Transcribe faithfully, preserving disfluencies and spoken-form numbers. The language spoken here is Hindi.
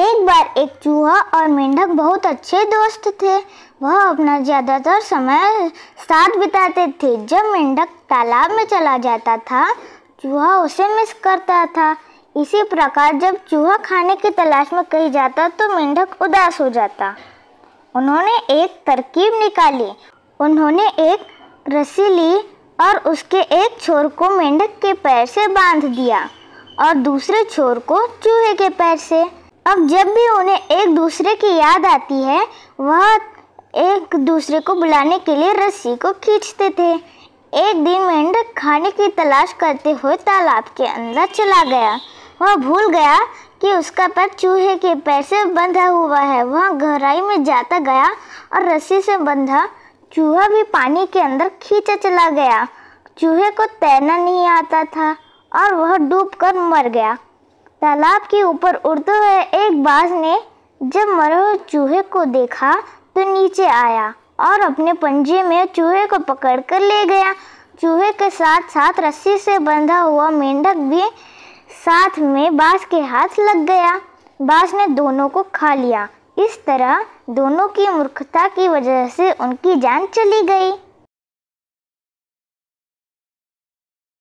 एक बार एक चूहा और मेंढक बहुत अच्छे दोस्त थे। वह अपना ज़्यादातर समय साथ बिताते थे। जब मेंढक तालाब में चला जाता था, चूहा उसे मिस करता था। इसी प्रकार जब चूहा खाने की तलाश में कहीं जाता तो मेंढक उदास हो जाता। उन्होंने एक तरकीब निकाली। उन्होंने एक रस्सी ली और उसके एक छोर को मेंढक के पैर से बांध दिया और दूसरे छोर को चूहे के पैर से। अब जब भी उन्हें एक दूसरे की याद आती है, वह एक दूसरे को बुलाने के लिए रस्सी को खींचते थे। एक दिन मेंढक खाने की तलाश करते हुए तालाब के अंदर चला गया। वह भूल गया कि उसका पैर चूहे के पैर से बंधा हुआ है। वह गहराई में जाता गया और रस्सी से बंधा चूहा भी पानी के अंदर खींचा चला गया। चूहे को तैरना नहीं आता था और वह डूबकर मर गया। तालाब के ऊपर उड़ते हुए एक बाज ने जब मरे हुए चूहे को देखा तो नीचे आया और अपने पंजे में चूहे को पकड़कर ले गया। चूहे के साथ साथ रस्सी से बंधा हुआ मेंढक भी साथ में बाज के हाथ लग गया। बाज ने दोनों को खा लिया। इस तरह दोनों की मूर्खता की वजह से उनकी जान चली गई।